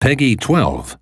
PEGI 12.